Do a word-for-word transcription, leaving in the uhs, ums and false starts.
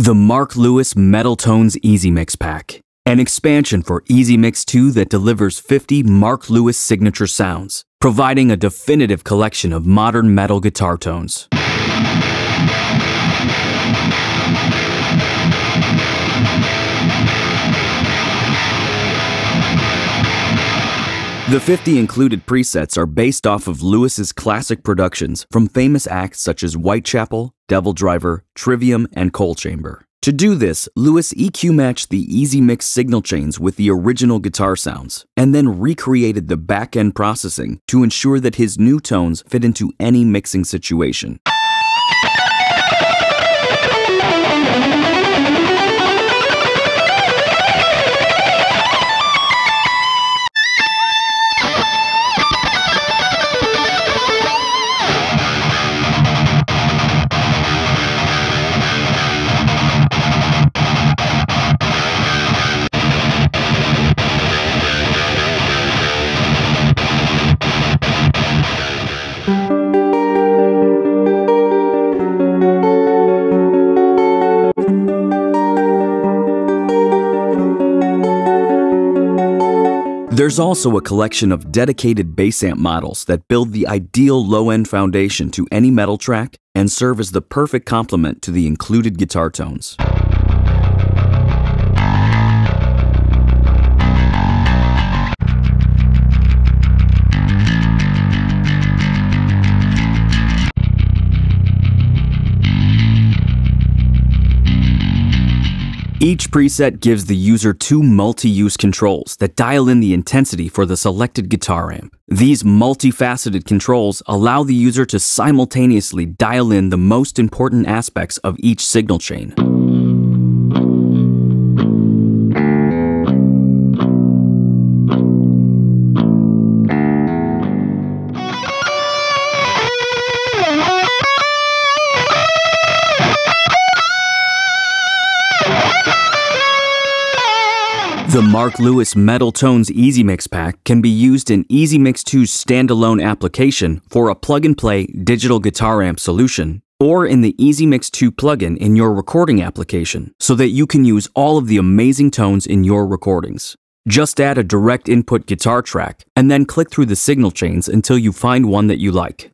The Mark Lewis Metal Tones EZmix Pack, an expansion for EZmix two that delivers fifty Mark Lewis signature sounds, providing a definitive collection of modern metal guitar tones. The fifty included presets are based off of Lewis's classic productions from famous acts such as Whitechapel, Devil Driver, Trivium, and Coal Chamber. To do this, Lewis E Q matched the EZmix signal chains with the original guitar sounds, and then recreated the back-end processing to ensure that his new tones fit into any mixing situation. There's also a collection of dedicated bass amp models that build the ideal low-end foundation to any metal track and serve as the perfect complement to the included guitar tones. Each preset gives the user two multi-use controls that dial in the intensity for the selected guitar amp. These multifaceted controls allow the user to simultaneously dial in the most important aspects of each signal chain. The Mark Lewis Metal Tones EZmix Pack can be used in EZmix two's standalone application for a plug-and-play digital guitar amp solution, or in the EZmix two plugin in your recording application, so that you can use all of the amazing tones in your recordings. Just add a direct input guitar track, and then click through the signal chains until you find one that you like.